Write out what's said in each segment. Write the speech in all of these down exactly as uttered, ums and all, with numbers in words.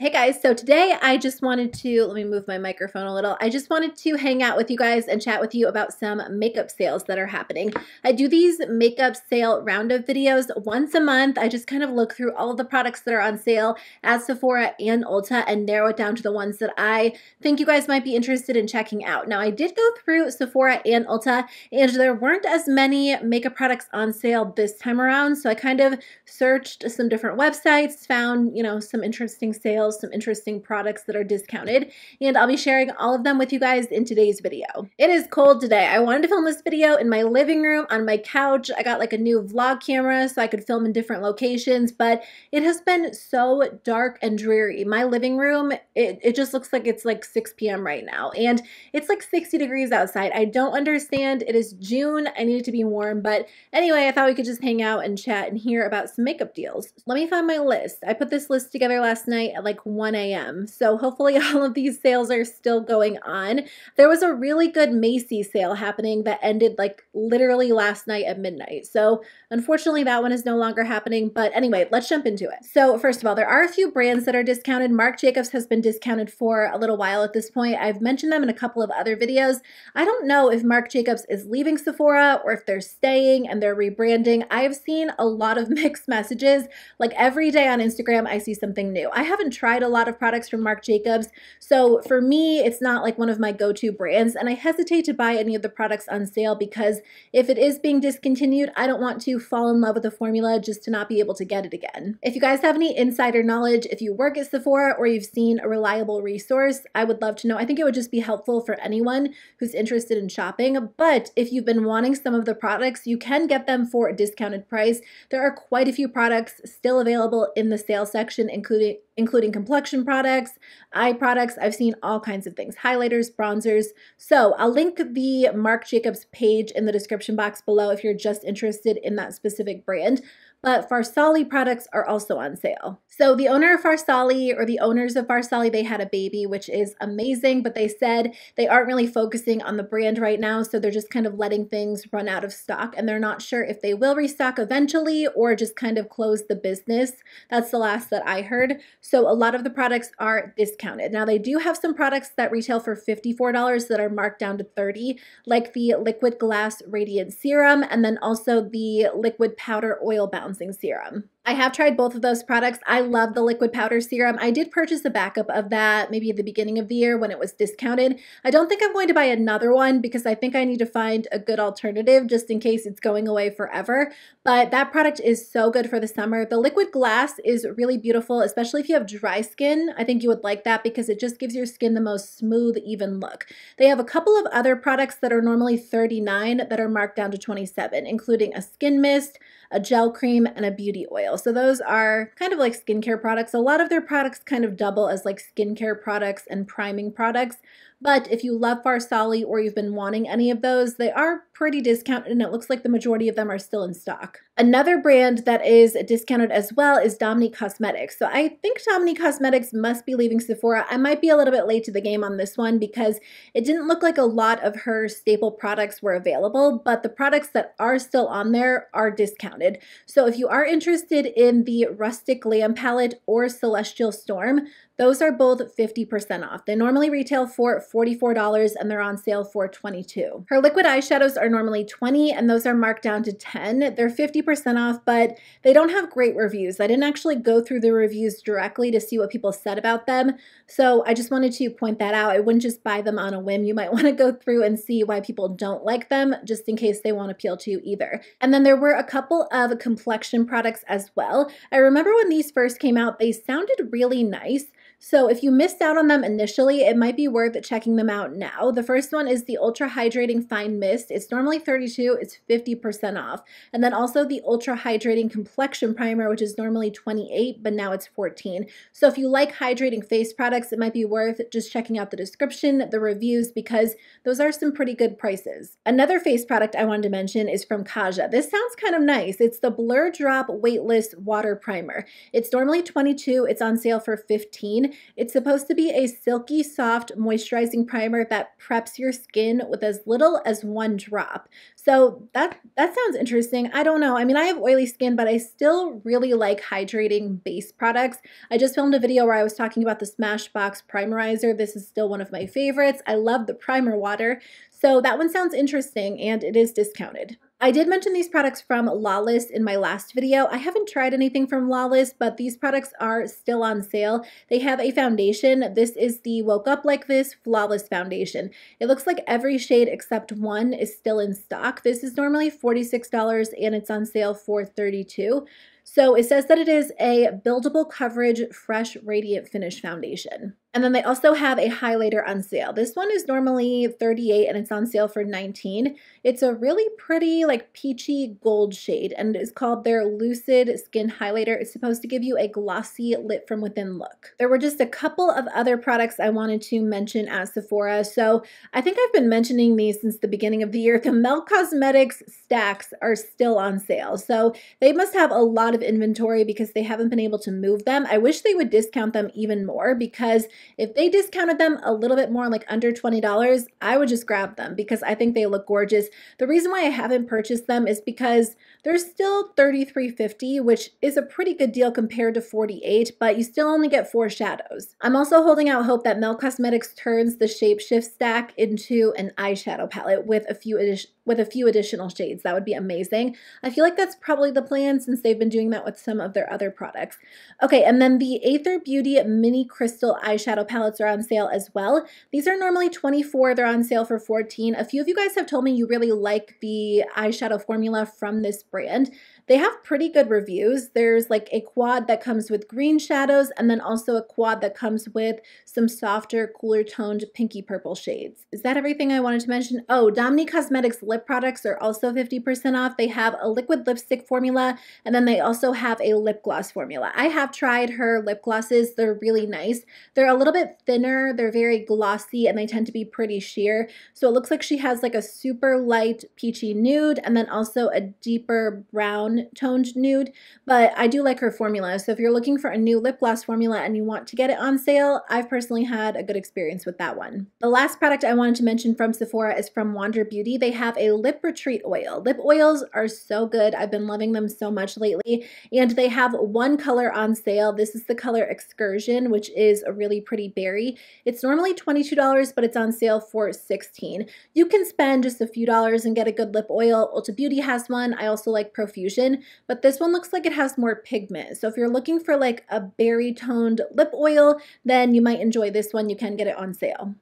Hey guys, so today I just wanted to, let me move my microphone a little, I just wanted to hang out with you guys and chat with you about some makeup sales that are happening. I do these makeup sale roundup videos once a month. I just kind of look through all the products that are on sale at Sephora and Ulta and narrow it down to the ones that I think you guys might be interested in checking out. Now I did go through Sephora and Ulta and there weren't as many makeup products on sale this time around, so I kind of searched some different websites, found, you know, some interesting sales, some interesting products that are discounted, and I'll be sharing all of them with you guys in today's video. It is cold today. I wanted to film this video in my living room on my couch. I got like a new vlog camera so I could film in different locations, but it has been so dark and dreary. My living room, it, it just looks like it's like six p m right now, and it's like sixty degrees outside. I don't understand. It is June. I need it to be warm, but anyway, I thought we could just hang out and chat and hear about some makeup deals. Let me find my list. I put this list together last night at like one a m So hopefully all of these sales are still going on. There was a really good Macy's sale happening that ended like literally last night at midnight. So unfortunately that one is no longer happening, but anyway, let's jump into it. So first of all, there are a few brands that are discounted. Marc Jacobs has been discounted for a little while at this point. I've mentioned them in a couple of other videos. I don't know if Marc Jacobs is leaving Sephora or if they're staying and they're rebranding. I have seen a lot of mixed messages. Like every day on Instagram, I see something new. I haven't tried a lot of products from Marc Jacobs, so for me it's not like one of my go-to brands, and I hesitate to buy any of the products on sale because if it is being discontinued, I don't want to fall in love with a formula just to not be able to get it again. If you guys have any insider knowledge, if you work at Sephora or you've seen a reliable resource, I would love to know. I think it would just be helpful for anyone who's interested in shopping, but if you've been wanting some of the products, you can get them for a discounted price. There are quite a few products still available in the sale section, including including complexion products, eye products. I've seen all kinds of things, highlighters, bronzers. So I'll link the Marc Jacobs page in the description box below if you're just interested in that specific brand. But Farsali products are also on sale. So the owner of Farsali, or the owners of Farsali, they had a baby, which is amazing, but they said they aren't really focusing on the brand right now, so they're just kind of letting things run out of stock, and they're not sure if they will restock eventually or just kind of close the business. That's the last that I heard. So a lot of the products are discounted. Now they do have some products that retail for fifty-four dollars that are marked down to thirty dollars, like the Liquid Glass Radiant Serum and then also the Liquid Powder Oil Balance Serum. I have tried both of those products. I love the liquid powder serum. I did purchase a backup of that maybe at the beginning of the year when it was discounted. I don't think I'm going to buy another one because I think I need to find a good alternative just in case it's going away forever. But that product is so good for the summer. The liquid glass is really beautiful, especially if you have dry skin. I think you would like that because it just gives your skin the most smooth, even look. They have a couple of other products that are normally thirty-nine dollars that are marked down to twenty-seven dollars, including a skin mist, a gel cream, and a beauty oil. So those are kind of like skincare products. A lot of their products kind of double as like skincare products and priming products. But if you love Farsali or you've been wanting any of those, they are pretty discounted, and it looks like the majority of them are still in stock. Another brand that is discounted as well is Dominique Cosmetics. So I think Dominique Cosmetics must be leaving Sephora. I might be a little bit late to the game on this one because it didn't look like a lot of her staple products were available, but the products that are still on there are discounted. So if you are interested in the Rustic Glam Palette or Celestial Storm, those are both fifty percent off. They normally retail for forty-four dollars and they're on sale for twenty-two dollars. Her liquid eyeshadows are normally twenty dollars and those are marked down to ten dollars. They're fifty percent off, but they don't have great reviews. I didn't actually go through the reviews directly to see what people said about them, so I just wanted to point that out. I wouldn't just buy them on a whim. You might want to go through and see why people don't like them just in case they won't appeal to you either. And then there were a couple of complexion products as well. I remember when these first came out, they sounded really nice. So if you missed out on them initially, it might be worth checking them out now. The first one is the Ultra Hydrating Fine Mist. It's normally thirty-two dollars, it's fifty percent off. And then also the Ultra Hydrating Complexion Primer, which is normally twenty-eight dollars, but now it's fourteen dollars. So if you like hydrating face products, it might be worth just checking out the description, the reviews, because those are some pretty good prices. Another face product I wanted to mention is from Kaja. This sounds kind of nice. It's the Blur Drop Weightless Water Primer. It's normally twenty-two dollars, it's on sale for fifteen dollars. skin. It's supposed to be a silky, soft moisturizing primer that preps your skin with as little as one drop. So that, that sounds interesting. I don't know. I mean, I have oily skin, but I still really like hydrating base products. I just filmed a video where I was talking about the Smashbox Primerizer. This is still one of my favorites. I love the primer water. So that one sounds interesting, and it is discounted. I did mention these products from Lawless in my last video. I haven't tried anything from Lawless, but these products are still on sale. They have a foundation. This is the Woke Up Like This Flawless Foundation. It looks like every shade except one is still in stock. This is normally forty-six dollars and it's on sale for thirty-two dollars. So it says that it is a buildable coverage, fresh, radiant finish foundation. And then they also have a highlighter on sale. This one is normally thirty-eight dollars and it's on sale for nineteen dollars. It's a really pretty like peachy gold shade and it's called their Lucid Skin Highlighter. It's supposed to give you a glossy lit from within look. There were just a couple of other products I wanted to mention at Sephora. So I think I've been mentioning these since the beginning of the year. The Melt Cosmetics stacks are still on sale. So they must have a lot of inventory because they haven't been able to move them. I wish they would discount them even more because if they discounted them a little bit more, like under twenty dollars, I would just grab them because I think they look gorgeous. The reason why I haven't purchased them is because they're still thirty-three fifty, which is a pretty good deal compared to forty-eight dollars, but you still only get four shadows. I'm also holding out hope that Melt Cosmetics turns the Shapeshift stack into an eyeshadow palette with a few additional with a few additional shades. That would be amazing. I feel like that's probably the plan since they've been doing that with some of their other products. Okay, and then the Aether Beauty Mini Crystal Eyeshadow Palettes are on sale as well. These are normally twenty-four dollars. They're on sale for fourteen dollars. A few of you guys have told me you really like the eyeshadow formula from this brand. They have pretty good reviews. There's like a quad that comes with green shadows and then also a quad that comes with some softer, cooler toned pinky purple shades. Is that everything I wanted to mention? Oh, Dominique Cosmetics lip products are also fifty percent off. They have a liquid lipstick formula and then they also have a lip gloss formula. I have tried her lip glosses. They're really nice. They're a little bit thinner. They're very glossy and they tend to be pretty sheer. So it looks like she has like a super light peachy nude and then also a deeper brown toned nude. But I do like her formula. So if you're looking for a new lip gloss formula and you want to get it on sale, I've personally had a good experience with that one. The last product I wanted to mention from Sephora is from Wander Beauty. They have a lip retreat oil. Lip oils are so good. I've been loving them so much lately. And they have one color on sale. This is the color Excursion, which is a really pretty berry. It's normally twenty-two dollars, but it's on sale for sixteen dollars. You can spend just a few dollars and get a good lip oil. Ulta Beauty has one. I also like Profusion, but this one looks like it has more pigment. So if you're looking for like a berry toned lip oil, then you might enjoy this one. You can get it on sale.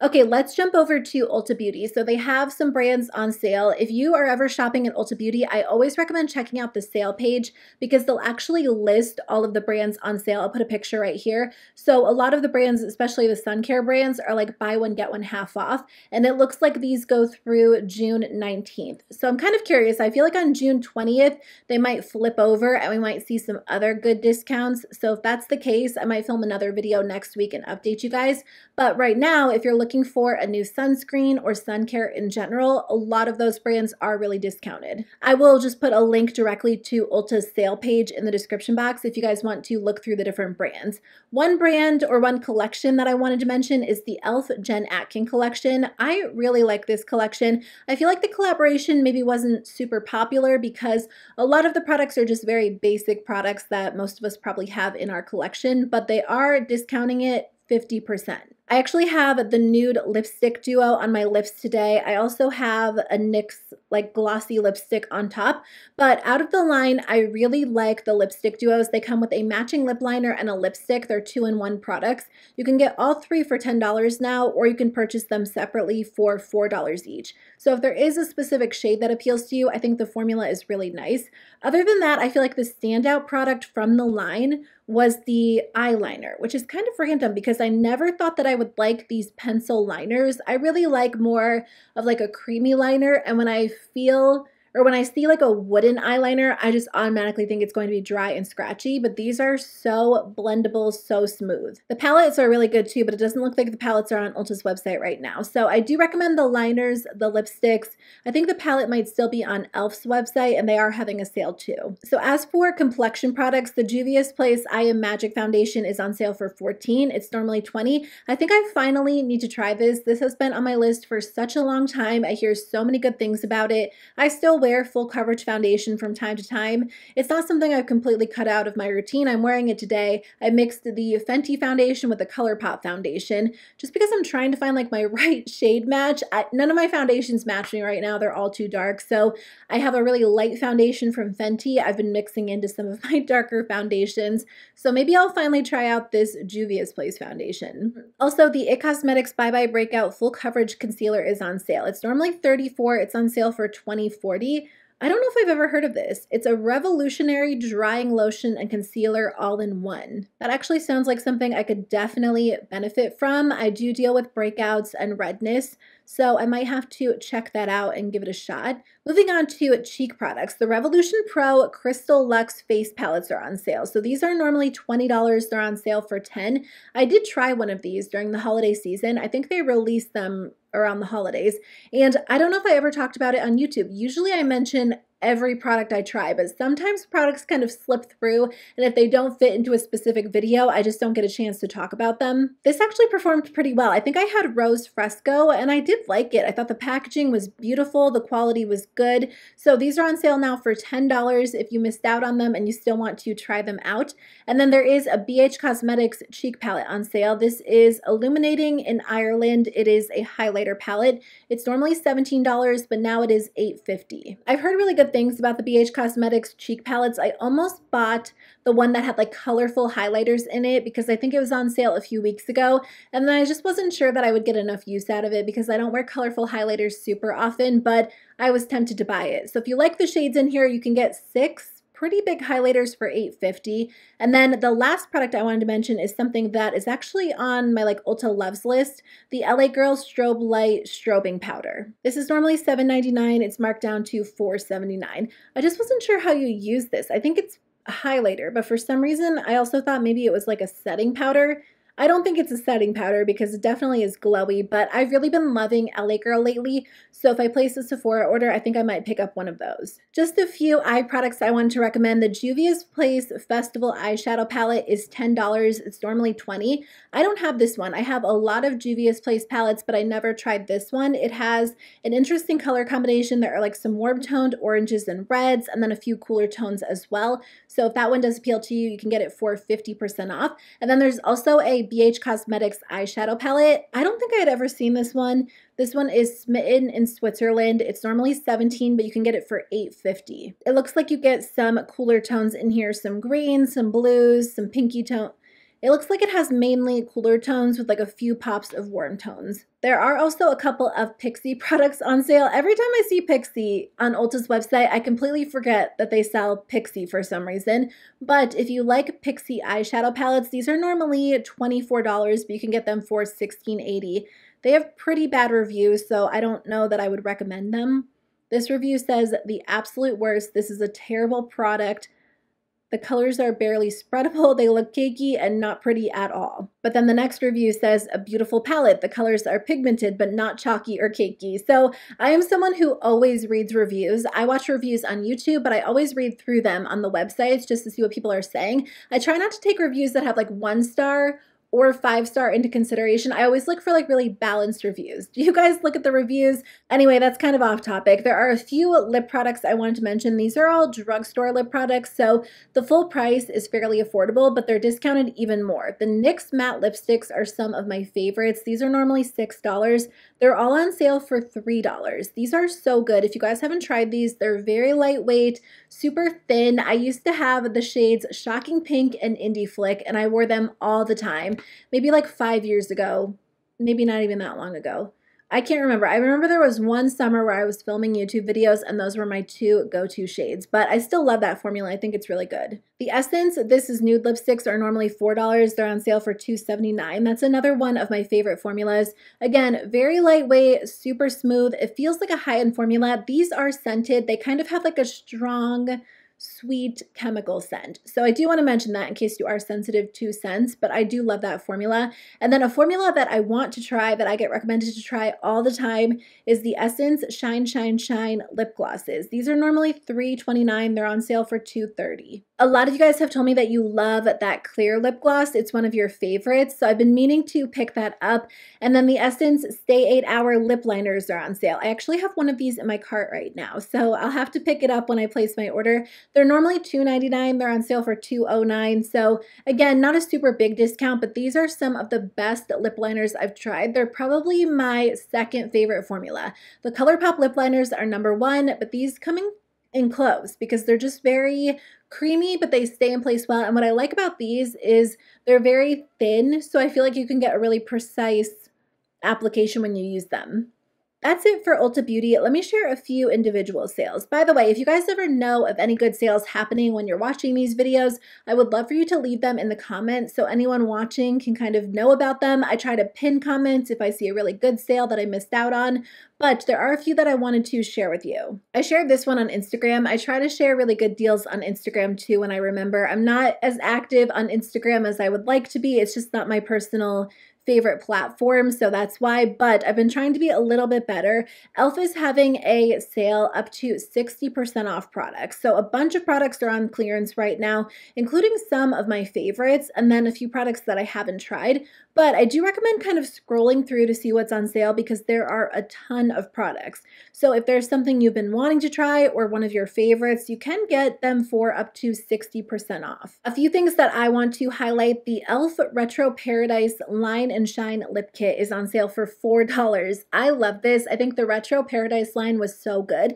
Okay, let's jump over to Ulta Beauty. So they have some brands on sale. If you are ever shopping at Ulta Beauty, I always recommend checking out the sale page because they'll actually list all of the brands on sale. I'll put a picture right here. So a lot of the brands, especially the sun care brands, are like buy one, get one half off. And it looks like these go through June nineteenth. So I'm kind of curious. I feel like on June twentieth, they might flip over and we might see some other good discounts. So if that's the case, I might film another video next week and update you guys. But right now, if you're looking for a new sunscreen or sun care in general, a lot of those brands are really discounted. I will just put a link directly to Ulta's sale page in the description box if you guys want to look through the different brands. One brand or one collection that I wanted to mention is the e l f. Jen Atkin collection. I really like this collection. I feel like the collaboration maybe wasn't super popular because a lot of the products are just very basic products that most of us probably have in our collection, but they are discounting it fifty percent. I actually have the nude lipstick duo on my lips today. I also have a NYX like glossy lipstick on top, but out of the line, I really like the lipstick duos. They come with a matching lip liner and a lipstick. They're two-in-one products. You can get all three for ten dollars now, or you can purchase them separately for four dollars each. So if there is a specific shade that appeals to you, I think the formula is really nice. Other than that, I feel like the standout product from the line was the eyeliner, which is kind of random because I never thought that I would would like these pencil liners. I really like more of like a creamy liner, and when I feel or when I see like a wooden eyeliner, I just automatically think it's going to be dry and scratchy, but these are so blendable, so smooth. The palettes are really good too, but it doesn't look like the palettes are on Ulta's website right now. So I do recommend the liners, the lipsticks. I think the palette might still be on e l f's website, and they are having a sale too. So as for complexion products, the Juvia's Place I Am Magic Foundation is on sale for fourteen dollars. It's normally twenty dollars. I think I finally need to try this. This has been on my list for such a long time. I hear so many good things about it. I still wear full coverage foundation from time to time. It's not something I've completely cut out of my routine. I'm wearing it today. I mixed the Fenty foundation with the ColourPop foundation just because I'm trying to find like my right shade match. I, none of my foundations match me right now. They're all too dark. So I have a really light foundation from Fenty. I've been mixing into some of my darker foundations. So maybe I'll finally try out this Juvia's Place foundation. Also, the I T Cosmetics Bye Bye Breakout Full Coverage Concealer is on sale. It's normally thirty-four dollars. It's on sale for twenty dollars and forty cents. I don't know if I've ever heard of this. It's a revolutionary drying lotion and concealer all in one. That actually sounds like something I could definitely benefit from. I do deal with breakouts and redness, so I might have to check that out and give it a shot. Moving on to cheek products, the Revolution Pro Crystal Luxe Face Palettes are on sale. So these are normally twenty dollars. They're on sale for ten dollars. I did try one of these during the holiday season. I think they released them around the holidays. And I don't know if I ever talked about it on YouTube. Usually I mention every product I try, but sometimes products kind of slip through, and if they don't fit into a specific video, I just don't get a chance to talk about them. This actually performed pretty well. I think I had Rose Fresco, and I did like it. I thought the packaging was beautiful, the quality was good. So these are on sale now for ten dollars if you missed out on them and you still want to try them out. And then there is a B H Cosmetics cheek palette on sale. This is Illuminating in Ireland. It is a highlighter palette. It's normally seventeen dollars, but now it is eight fifty. I've heard really good things about the B H Cosmetics cheek palettes. I almost bought the one that had like colorful highlighters in it because I think it was on sale a few weeks ago, and then I just wasn't sure that I would get enough use out of it because I don't wear colorful highlighters super often, but I was tempted to buy it. So if you like the shades in here, you can get six pretty big highlighters for eight fifty. And then the last product I wanted to mention is something that is actually on my like Ulta loves list, the L A Girl Strobe Light Strobing Powder. This is normally seven ninety-nine. It's marked down to four seventy-nine. I just wasn't sure how you use this. I think it's a highlighter, but for some reason I also thought maybe it was like a setting powder. I don't think it's a setting powder because it definitely is glowy, but I've really been loving L A Girl lately, so if I place a Sephora order, I think I might pick up one of those. Just a few eye products I wanted to recommend. The Juvia's Place Festival Eyeshadow Palette is ten dollars. It's normally twenty dollars. I don't have this one. I have a lot of Juvia's Place palettes, but I never tried this one. It has an interesting color combination. There are like some warm-toned oranges and reds, and then a few cooler tones as well. So if that one does appeal to you, you can get it for fifty percent off. And then there's also a B H Cosmetics eyeshadow palette. I don't think I had ever seen this one. This one is Smitten in Switzerland. It's normally seventeen dollars, but you can get it for eight fifty. It looks like you get some cooler tones in here, some greens, some blues, some pinky tone. It looks like it has mainly cooler tones with like a few pops of warm tones. There are also a couple of Pixi products on sale. Every time I see Pixi on Ulta's website, I completely forget that they sell Pixi for some reason. But if you like Pixi eyeshadow palettes, these are normally twenty-four dollars, but you can get them for sixteen eighty. They have pretty bad reviews, so I don't know that I would recommend them. This review says the absolute worst. This is a terrible product. The colors are barely spreadable, they look cakey and not pretty at all. But then the next review says, a beautiful palette. The colors are pigmented but not chalky or cakey. So I am someone who always reads reviews. I watch reviews on YouTube, but I always read through them on the websites just to see what people are saying. I try not to take reviews that have like one star or five star into consideration. I always look for like really balanced reviews. Do you guys look at the reviews? Anyway, that's kind of off topic. There are a few lip products I wanted to mention. These are all drugstore lip products, so the full price is fairly affordable, but they're discounted even more. The NYX matte lipsticks are some of my favorites. These are normally six dollars. They're all on sale for three dollars. These are so good. If you guys haven't tried these, they're very lightweight, super thin. I used to have the shades Shocking Pink and Indie Flick, and I wore them all the time. Maybe like five years ago, maybe not even that long ago. I can't remember. I remember there was one summer where I was filming YouTube videos and those were my two go-to shades, but I still love that formula. I think it's really good. The Essence, this is nude lipsticks, are normally four dollars. They're on sale for two seventy-nine. That's another one of my favorite formulas. Again, very lightweight, super smooth. It feels like a high-end formula. These are scented. They kind of have like a strong, sweet chemical scent. So I do want to mention that in case you are sensitive to scents, but I do love that formula. And then a formula that I want to try, that I get recommended to try all the time, is the Essence Shine Shine Shine lip glosses. These are normally three twenty-nine. They're on sale for two thirty. A lot of you guys have told me that you love that clear lip gloss. It's one of your favorites, so I've been meaning to pick that up. And then the Essence Stay eight hour lip liners are on sale. I actually have one of these in my cart right now, so I'll have to pick it up when I place my order. They're normally two ninety-nine. They're on sale for two oh nine. So again, not a super big discount, but these are some of the best lip liners I've tried. They're probably my second favorite formula. The ColourPop lip liners are number one, but these come in, in close because they're just very creamy, but they stay in place well. And what I like about these is they're very thin, so I feel like you can get a really precise application when you use them. That's it for Ulta Beauty. Let me share a few individual sales. By the way, if you guys ever know of any good sales happening when you're watching these videos, I would love for you to leave them in the comments so anyone watching can kind of know about them. I try to pin comments if I see a really good sale that I missed out on, but there are a few that I wanted to share with you. I shared this one on Instagram. I try to share really good deals on Instagram too when I remember. I'm not as active on Instagram as I would like to be. It's just not my personal favorite platform, so that's why, but I've been trying to be a little bit better. e l f is having a sale up to sixty percent off products. So a bunch of products are on clearance right now, including some of my favorites and then a few products that I haven't tried. But I do recommend kind of scrolling through to see what's on sale because there are a ton of products. So if there's something you've been wanting to try or one of your favorites, you can get them for up to sixty percent off. A few things that I want to highlight, the e l f. Retro Paradise line and Shine lip kit is on sale for four dollars. I love this. I think the Retro Paradise line was so good.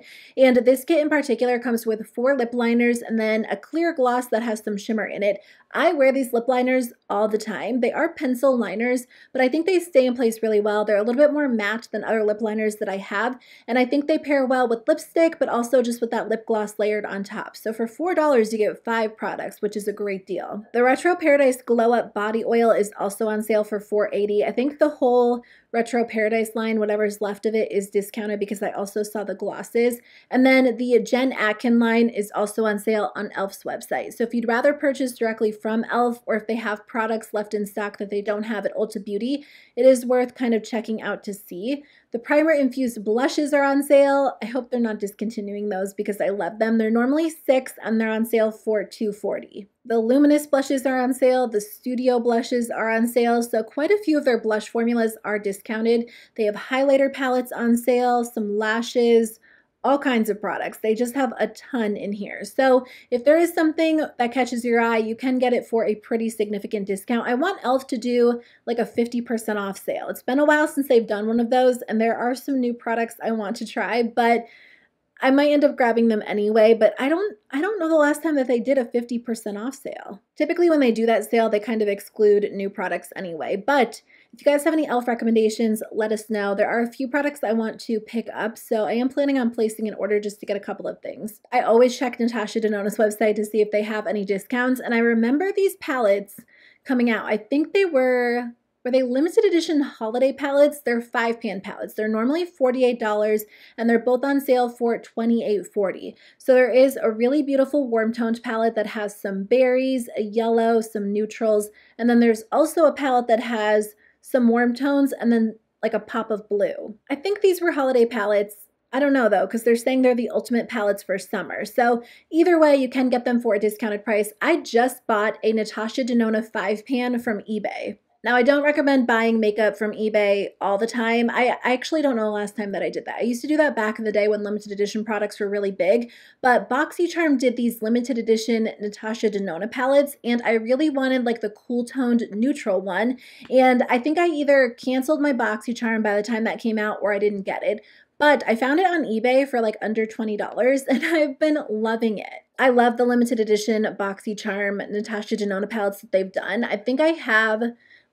And this kit in particular comes with four lip liners and then a clear gloss that has some shimmer in it. I wear these lip liners all the time. They are pencil liners, but I think they stay in place really well. They're a little bit more matte than other lip liners that I have, and I think they pair well with lipstick, but also just with that lip gloss layered on top. So for four dollars, you get five products, which is a great deal. The Retro Paradise Glow Up Body Oil is also on sale for four eighty. I think the whole Retro Paradise line, whatever's left of it, is discounted because I also saw the glosses. And then the Jen Atkin line is also on sale on e l f's website. So if you'd rather purchase directly from e l f or if they have products left in stock that they don't have at Ulta Beauty, it is worth kind of checking out to see. The primer infused blushes are on sale. I hope they're not discontinuing those because I love them. They're normally six and they're on sale for two forty. The luminous blushes are on sale. The studio blushes are on sale. So quite a few of their blush formulas are discounted. They have highlighter palettes on sale, some lashes, all kinds of products. They just have a ton in here. So if there is something that catches your eye, you can get it for a pretty significant discount. I want e l f to do like a fifty percent off sale. It's been a while since they've done one of those, and there are some new products I want to try, but I might end up grabbing them anyway, but I don't I don't know the last time that they did a fifty percent off sale. Typically when they do that sale, they kind of exclude new products anyway, but if you guys have any e l f recommendations, let us know. There are a few products I want to pick up, so I am planning on placing an order just to get a couple of things. I always check Natasha Denona's website to see if they have any discounts, and I remember these palettes coming out. I think they were... Were they limited edition holiday palettes? They're five pan palettes. They're normally forty-eight dollars and they're both on sale for twenty-eight forty. So there is a really beautiful warm toned palette that has some berries, a yellow, some neutrals, and then there's also a palette that has some warm tones and then like a pop of blue. I think these were holiday palettes. I don't know though, because they're saying they're the ultimate palettes for summer. So either way, you can get them for a discounted price. I just bought a Natasha Denona five pan from eBay. Now, I don't recommend buying makeup from eBay all the time. I, I actually don't know the last time that I did that. I used to do that back in the day when limited edition products were really big, but BoxyCharm did these limited edition Natasha Denona palettes, and I really wanted like the cool-toned neutral one, and I think I either canceled my BoxyCharm by the time that came out or I didn't get it, but I found it on eBay for like under twenty dollars, and I've been loving it. I love the limited edition BoxyCharm Natasha Denona palettes that they've done. I think I have...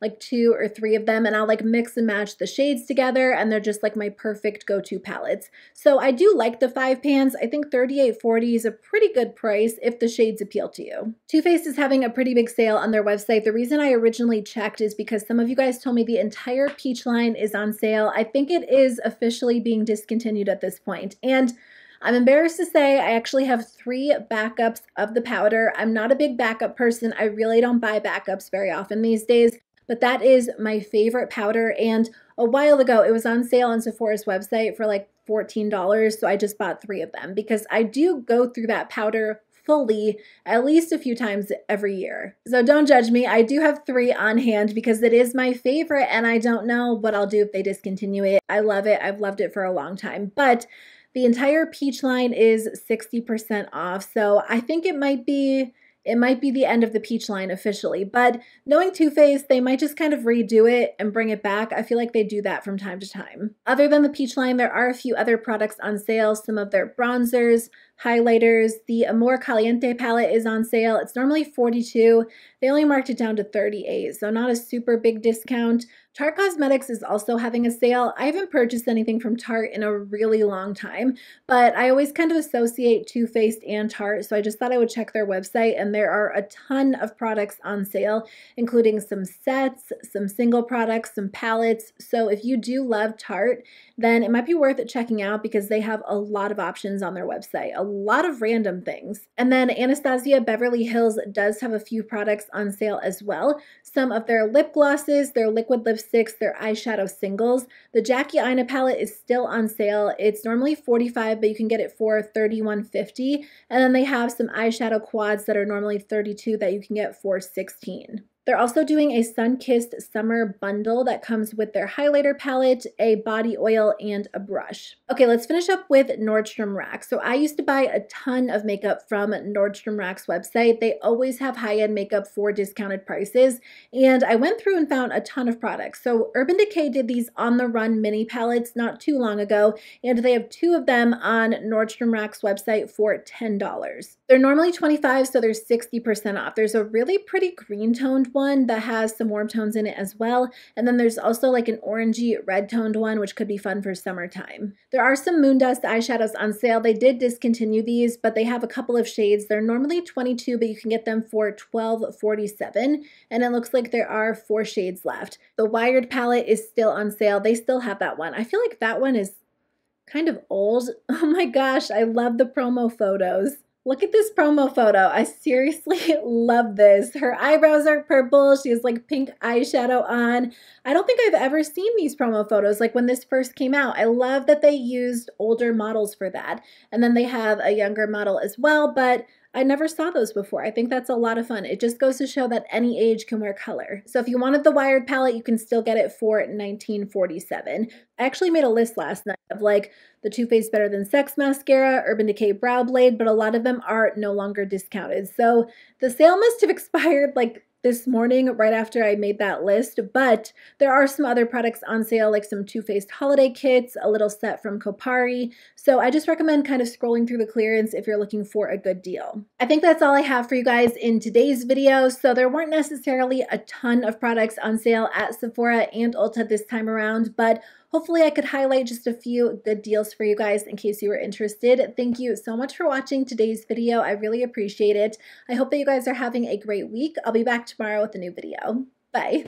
like two or three of them, and I'll like mix and match the shades together, and they're just like my perfect go-to palettes. So I do like the five pans. I think thirty-eight forty is a pretty good price if the shades appeal to you. Too Faced is having a pretty big sale on their website. The reason I originally checked is because some of you guys told me the entire peach line is on sale. I think it is officially being discontinued at this point, and I'm embarrassed to say I actually have three backups of the powder. I'm not a big backup person. I really don't buy backups very often these days, but that is my favorite powder. And a while ago, it was on sale on Sephora's website for like fourteen dollars, so I just bought three of them because I do go through that powder fully at least a few times every year. So don't judge me. I do have three on hand because it is my favorite, and I don't know what I'll do if they discontinue it. I love it. I've loved it for a long time, but the entire peach line is sixty percent off. So I think it might be It might be the end of the peach line officially, but knowing Too Faced, they might just kind of redo it and bring it back. I feel like they do that from time to time. Other than the peach line, there are a few other products on sale. Some of their bronzers, highlighters. The Amor Caliente palette is on sale. It's normally forty-two dollars. They only marked it down to thirty-eight dollars, so not a super big discount. Tarte Cosmetics is also having a sale. I haven't purchased anything from Tarte in a really long time, but I always kind of associate Too Faced and Tarte, so I just thought I would check their website, and there are a ton of products on sale, including some sets, some single products, some palettes. So if you do love Tarte, then it might be worth checking out because they have a lot of options on their website, a lot of random things. And then Anastasia Beverly Hills does have a few products on sale as well. Some of their lip glosses, their liquid lipsticks, their eyeshadow singles. The Jackie Aina palette is still on sale. It's normally forty-five dollars, but you can get it for thirty-one fifty. And then they have some eyeshadow quads that are normally thirty-two dollars that you can get for sixteen dollars. They're also doing a sun-kissed summer bundle that comes with their highlighter palette, a body oil, and a brush. Okay, let's finish up with Nordstrom Rack. So I used to buy a ton of makeup from Nordstrom Rack's website. They always have high-end makeup for discounted prices, and I went through and found a ton of products. So Urban Decay did these On the Run mini palettes not too long ago, and they have two of them on Nordstrom Rack's website for ten dollars. They're normally twenty-five dollars, so they're sixty percent off. There's a really pretty green-toned one that has some warm tones in it as well, and then there's also like an orangey red toned one, which could be fun for summertime. There are some Moondust eyeshadows on sale. They did discontinue these, but they have a couple of shades. They're normally twenty-two dollars, but you can get them for twelve forty-seven, and it looks like there are four shades left. The Wired palette is still on sale. They still have that one. I feel like that one is kind of old. Oh my gosh, I love the promo photos. Look at this promo photo. I seriously love this. Her eyebrows are purple. She has like pink eyeshadow on. I don't think I've ever seen these promo photos like when this first came out. I love that they used older models for that. And then they have a younger model as well, but I never saw those before. I think that's a lot of fun. It just goes to show that any age can wear color. So if you wanted the Wired palette, you can still get it for nineteen forty-seven. I actually made a list last night of like the Too Faced Better Than Sex Mascara, Urban Decay Brow Blade, but a lot of them are no longer discounted. So the sale must have expired like this morning right after I made that list, but there are some other products on sale, like some Too Faced holiday kits, a little set from Kopari. So I just recommend kind of scrolling through the clearance if you're looking for a good deal. I think that's all I have for you guys in today's video. So there weren't necessarily a ton of products on sale at Sephora and Ulta this time around, but hopefully I could highlight just a few good deals for you guys in case you were interested. Thank you so much for watching today's video. I really appreciate it. I hope that you guys are having a great week. I'll be back tomorrow with a new video. Bye.